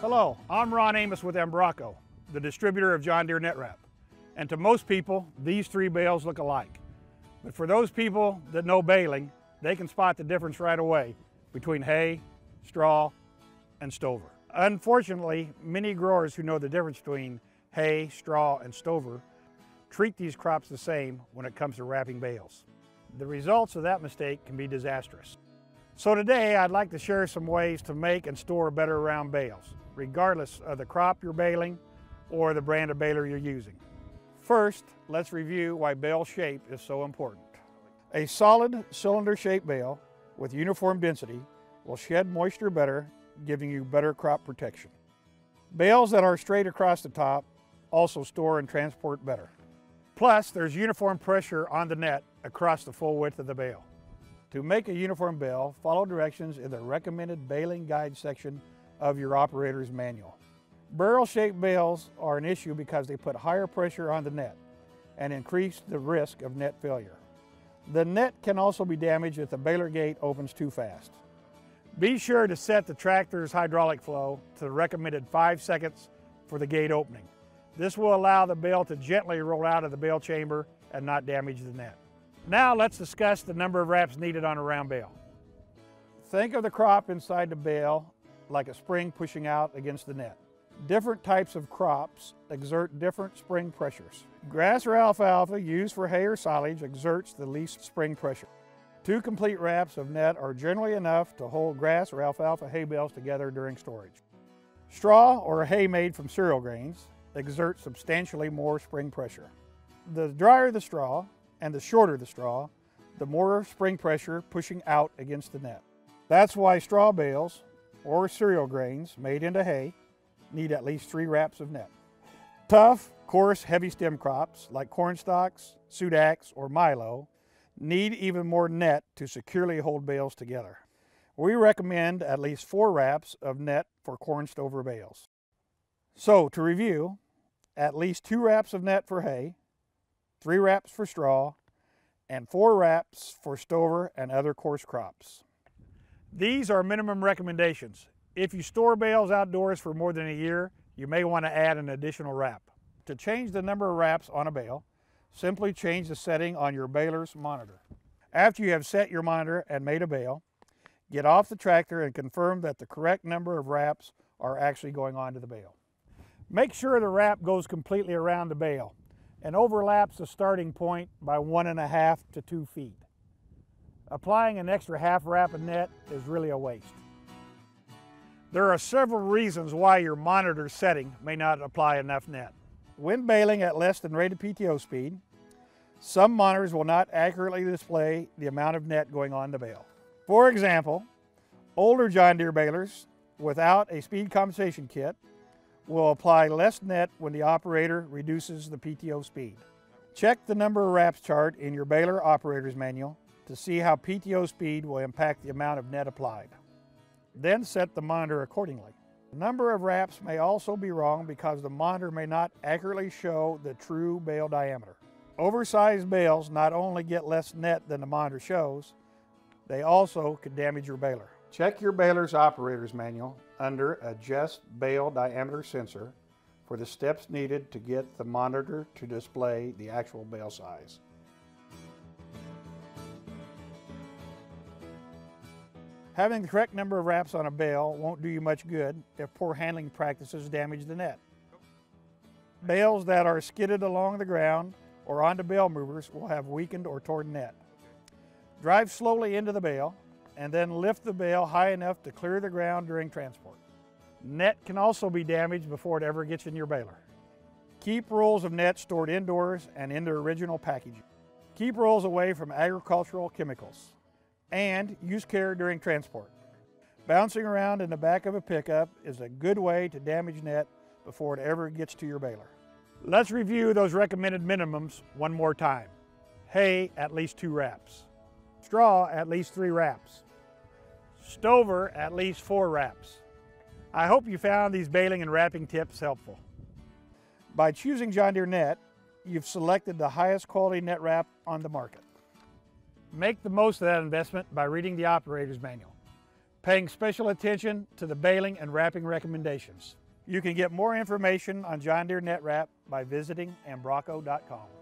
Hello, I'm Ron Amos with Ambrocco, the distributor of John Deere Netwrap. And to most people, these three bales look alike. But for those people that know baling, they can spot the difference right away between hay, straw, and stover. Unfortunately, many growers who know the difference between hay, straw, and stover treat these crops the same when it comes to wrapping bales. The results of that mistake can be disastrous. So today, I'd like to share some ways to make and store better round bales, regardless of the crop you're baling or the brand of baler you're using. First, let's review why bale shape is so important. A solid cylinder-shaped bale with uniform density will shed moisture better, giving you better crop protection. Bales that are straight across the top also store and transport better. Plus, there's uniform pressure on the net across the full width of the bale. To make a uniform bale, follow directions in the recommended baling guide section of your operator's manual. Barrel-shaped bales are an issue because they put higher pressure on the net and increase the risk of net failure. The net can also be damaged if the baler gate opens too fast. Be sure to set the tractor's hydraulic flow to the recommended 5 seconds for the gate opening. This will allow the bale to gently roll out of the bale chamber and not damage the net. Now let's discuss the number of wraps needed on a round bale. Think of the crop inside the bale like a spring pushing out against the net. Different types of crops exert different spring pressures. Grass or alfalfa used for hay or silage exerts the least spring pressure. 2 complete wraps of net are generally enough to hold grass or alfalfa hay bales together during storage. Straw or hay made from cereal grains exerts substantially more spring pressure. The drier the straw, and the shorter the straw, the more spring pressure pushing out against the net. That's why straw bales or cereal grains made into hay need at least 3 wraps of net. Tough, coarse, heavy stem crops like corn stalks, sudax, or milo need even more net to securely hold bales together. We recommend at least 4 wraps of net for corn stover bales. So to review, at least 2 wraps of net for hay, 3 wraps for straw, and 4 wraps for stover and other coarse crops. These are minimum recommendations. If you store bales outdoors for more than a year, you may want to add an additional wrap. To change the number of wraps on a bale, simply change the setting on your baler's monitor. After you have set your monitor and made a bale, get off the tractor and confirm that the correct number of wraps are actually going onto the bale. Make sure the wrap goes completely around the bale and overlaps the starting point by 1.5 to 2 feet. Applying an extra half wrap of net is really a waste. There are several reasons why your monitor setting may not apply enough net. When baling at less than rated PTO speed, some monitors will not accurately display the amount of net going on the bale. For example, older John Deere balers without a speed compensation kit will apply less net when the operator reduces the PTO speed. Check the number of wraps chart in your baler operator's manual to see how PTO speed will impact the amount of net applied. Then set the monitor accordingly. The number of wraps may also be wrong because the monitor may not accurately show the true bale diameter. Oversized bales not only get less net than the monitor shows, they also could damage your baler. Check your baler's operator's manual under Adjust Bale Diameter Sensor for the steps needed to get the monitor to display the actual bale size. Having the correct number of wraps on a bale won't do you much good if poor handling practices damage the net. Bales that are skidded along the ground or onto bale movers will have weakened or torn net. Drive slowly into the bale and then lift the bale high enough to clear the ground during transport. Net can also be damaged before it ever gets in your baler. Keep rolls of net stored indoors and in their original packaging. Keep rolls away from agricultural chemicals. And use care during transport. Bouncing around in the back of a pickup is a good way to damage net before it ever gets to your baler. Let's review those recommended minimums one more time. Hay, at least 2 wraps. Straw, at least 3 wraps. Stover, at least 4 wraps. I hope you found these baling and wrapping tips helpful. By choosing John Deere Net, you've selected the highest quality net wrap on the market. Make the most of that investment by reading the operator's manual. paying special attention to the baling and wrapping recommendations. You can get more information on John Deere Netwrap by visiting ambrocco.com.